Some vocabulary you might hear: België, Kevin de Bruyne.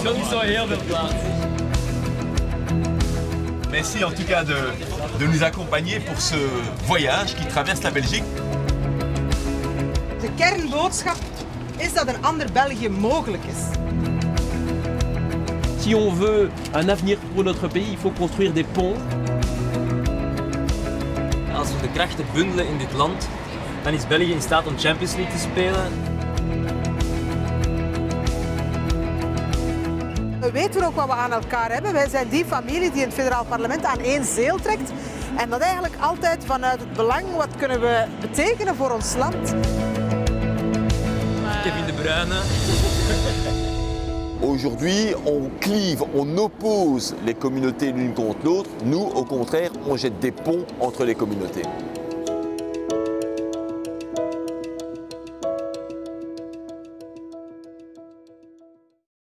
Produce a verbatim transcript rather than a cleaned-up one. Sowieso heel veel plaats. Merci en tout cas de, de nous accompagner pour ce voyage qui traverse la Belgique. De kernboodschap is dat een ander België mogelijk is. Si on veut un avenir pour notre pays, il faut construire des ponts. Als we de krachten bundelen in dit land, dan is België in staat om Champions League te spelen. We weten ook wat we aan elkaar hebben. Wij zijn die familie die in het federaal parlement aan één zeel trekt. En dat eigenlijk altijd vanuit het belang, wat kunnen we betekenen voor ons land. Kevin de Bruyne. Aujourd'hui, on clive, on oppose les communautés l'une contre l'autre. Nous, au contraire, on jette des ponts entre les communautés.